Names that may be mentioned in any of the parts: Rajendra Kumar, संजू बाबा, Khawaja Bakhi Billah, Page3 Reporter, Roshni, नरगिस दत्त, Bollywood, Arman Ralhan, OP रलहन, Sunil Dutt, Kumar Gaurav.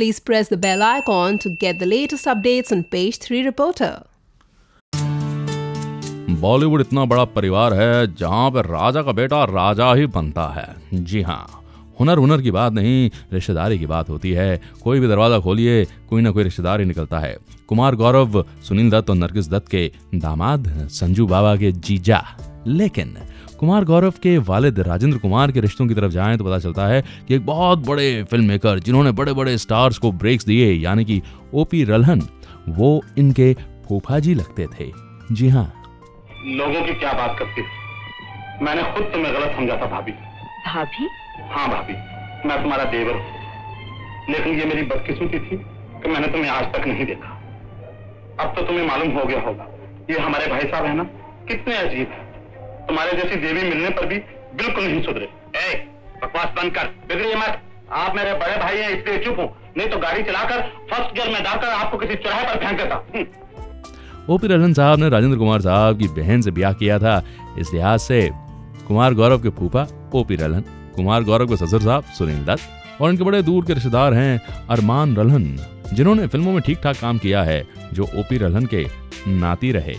Please press the bell icon to get the latest updates on Page 3 Reporter. Bollywood इतना बड़ा परिवार है जहां पर राजा का बेटा राजा ही बनता है। जी हाँ, हुनर की बात नहीं, रिश्तेदारी की बात होती है। कोई भी दरवाज़ा खोलिए कोई ना कोई रिश्तेदार ही निकलता है। कुमार गौरव सुनील दत्त और नरगिस दत्त के दामाद, संजू बाबा के जीजा। लेकिन कुमार गौरव के वालिद राजेंद्र कुमार के रिश्तों की तरफ जाएं तो पता चलता है कि एक बहुत बड़े फिल्म मेकर जिन्होंने बड़े बड़े स्टार्स को ब्रेक्स दिए, यानी कि OP रलहन, वो इनके फूफा जी लगते थे। जी हाँ, लोगों की क्या बात करती, मैंने खुद तुम्हें गलत समझा था। भाभी? हाँ भाभी, मैं तुम्हारा देवर हूँ, लेकिन ये मेरी बदकिस्मती थी कि मैंने तुम्हें आज तक नहीं देखा। अब तो तुम्हें मालूम हो गया होगा, ये हमारे भाई साहब है ना, कितने अजीब है। तुम्हारे जैसी देवी मिलने पर भी बिल्कुल नहीं सुधरे। ए, बकवास बंद कर, बिगड़िए मत। आप मेरे बड़े भाई हैं इसलिए चुप हूँ, नहीं तो गाड़ी चलाकर फर्स्ट गियर में डालकर आपको किसी चौराहे पर फेंक देता। OP रलहन साहब ने राजेंद्र कुमार साहब की बहन से ब्याह किया था। इस लिहाज से कुमार गौरव के फूफा OP रलहन, कुमार गौरव के ससुर साहब सुनील दत्त और इनके बड़े दूर के रिश्तेदार हैं अरमान रलहन, जिन्होंने फिल्मों में ठीक ठाक काम किया है, जो OP रलहन के नाती रहे।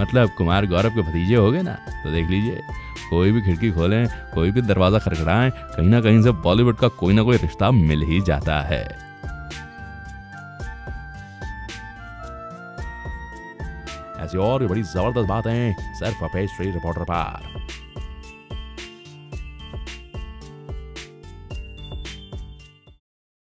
मतलब कुमार गौरव के भतीजे हो गए ना। तो देख लीजिए, कोई भी खिड़की खोलें, कोई भी दरवाज़ा खड़खड़ाएं, कहीं ना कहीं से बॉलीवुड का कोई ना कोई रिश्ता मिल ही जाता है। ऐसी और भी बड़ी जबरदस्त बातें सिर्फ पेज 3 रिपोर्टर पर।